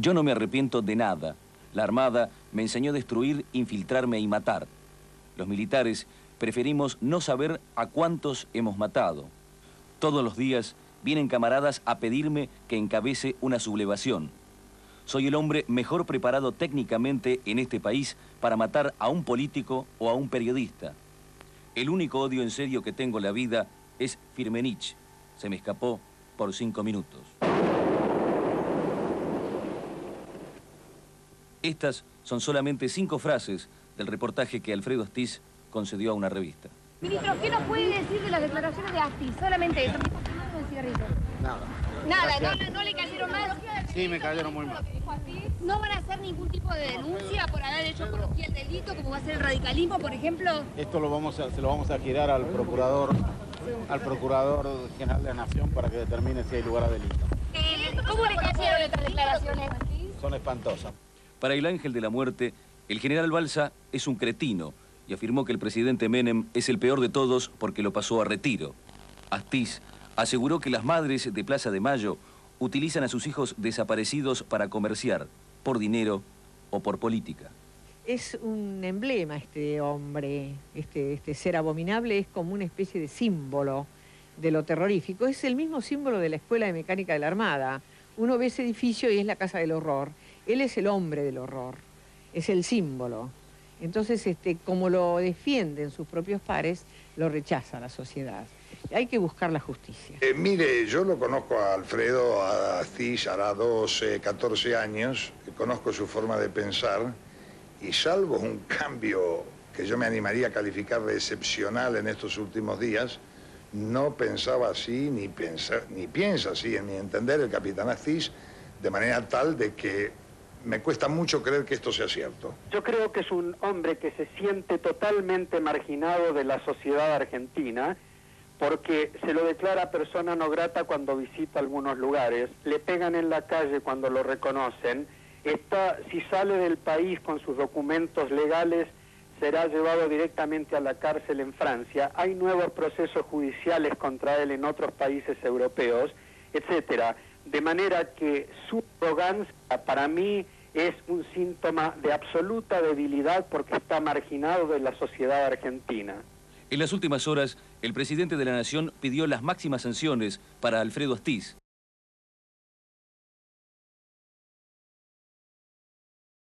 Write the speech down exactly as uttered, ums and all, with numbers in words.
Yo no me arrepiento de nada. La Armada me enseñó a destruir, infiltrarme y matar. Los militares preferimos no saber a cuántos hemos matado. Todos los días vienen camaradas a pedirme que encabece una sublevación. Soy el hombre mejor preparado técnicamente en este país para matar a un político o a un periodista. El único odio en serio que tengo en la vida es Firmenich. Se me escapó por cinco minutos. Estas son solamente cinco frases del reportaje que Alfredo Astiz concedió a una revista. Ministro, ¿qué nos puede decir de las declaraciones de Astiz? Solamente eso. Nada. Nada, no, no, no le cayeron mal. Sí, me cayeron muy mal. ¿No van a hacer ningún tipo de denuncia por haber hecho apología al delito, como va a ser el radicalismo, por ejemplo? Esto lo vamos a, se lo vamos a girar al procurador, al procurador general de la Nación para que determine si hay lugar a delito. ¿Cómo le cayeron estas declaraciones? Son espantosas. Para el ángel de la muerte, el general Balza es un cretino y afirmó que el presidente Menem es el peor de todos porque lo pasó a retiro. Astiz aseguró que las Madres de Plaza de Mayo utilizan a sus hijos desaparecidos para comerciar, por dinero o por política. Es un emblema este hombre, este, este ser abominable, es como una especie de símbolo de lo terrorífico. Es el mismo símbolo de la Escuela de Mecánica de la Armada. Uno ve ese edificio y es la casa del horror. Él es el hombre del horror, es el símbolo. Entonces, este, como lo defienden sus propios pares, lo rechaza la sociedad. Hay que buscar la justicia. Eh, mire, yo lo conozco a Alfredo Astiz, hará doce, catorce años, conozco su forma de pensar, y salvo un cambio que yo me animaría a calificar de excepcional en estos últimos días, no pensaba así, ni pensa, ni piensa así, en mi entender, el capitán Astiz, de manera tal de que me cuesta mucho creer que esto sea cierto. Yo creo que es un hombre que se siente totalmente marginado de la sociedad argentina, porque se lo declara persona no grata cuando visita algunos lugares, le pegan en la calle cuando lo reconocen, está, si sale del país con sus documentos legales, será llevado directamente a la cárcel en Francia, hay nuevos procesos judiciales contra él en otros países europeos, etcétera. De manera que su arrogancia para mí es un síntoma de absoluta debilidad porque está marginado de la sociedad argentina. En las últimas horas, el presidente de la Nación pidió las máximas sanciones para Alfredo Astiz.